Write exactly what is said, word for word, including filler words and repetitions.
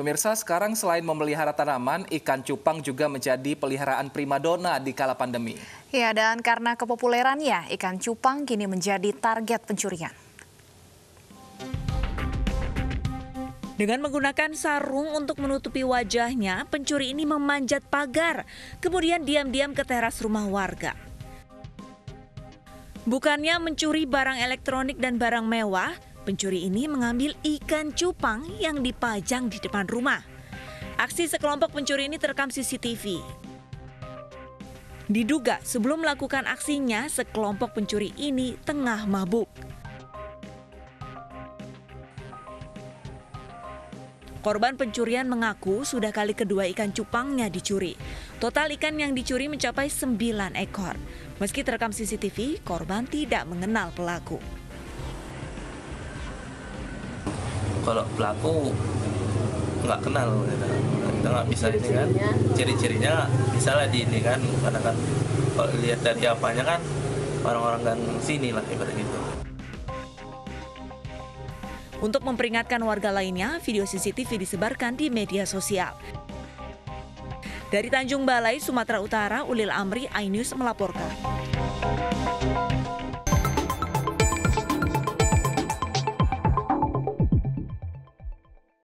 Pemirsa, sekarang selain memelihara tanaman, ikan cupang juga menjadi peliharaan primadona di kala pandemi. Ya, dan karena kepopulerannya, ikan cupang kini menjadi target pencurian. Dengan menggunakan sarung untuk menutupi wajahnya, pencuri ini memanjat pagar, kemudian diam-diam ke teras rumah warga. Bukannya mencuri barang elektronik dan barang mewah, pencuri ini mengambil ikan cupang yang dipajang di depan rumah. Aksi sekelompok pencuri ini terekam C C T V. Diduga sebelum melakukan aksinya, sekelompok pencuri ini tengah mabuk. Korban pencurian mengaku sudah kali kedua ikan cupangnya dicuri. Total ikan yang dicuri mencapai sembilan ekor. Meski terekam C C T V, korban tidak mengenal pelaku. Kalau pelaku nggak kenal, kita nggak bisa ini kan, ciri-cirinya misalnya di ini kan, karena kan kalau lihat dari apanya kan orang-orang gang sini lah ibaratnya gitu. Untuk memperingatkan warga lainnya, video C C T V disebarkan di media sosial. Dari Tanjung Balai, Sumatera Utara, Ulil Amri, I News melaporkan.